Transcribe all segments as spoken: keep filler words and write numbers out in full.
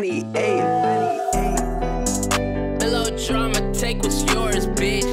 twenty-eighth. Milodrama, take what's yours, bitch.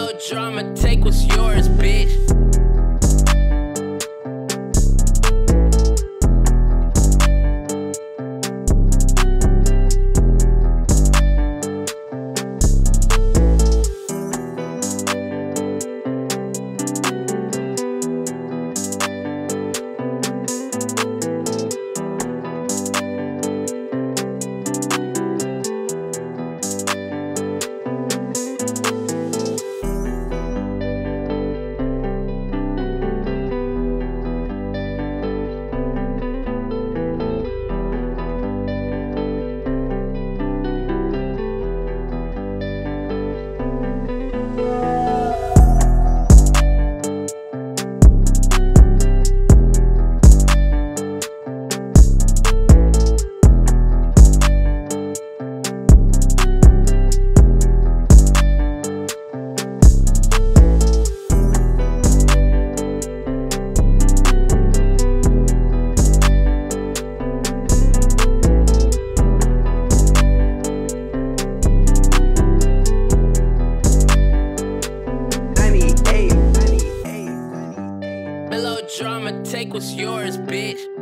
take what's yours, bitch. Milodrama, take what's yours, bitch.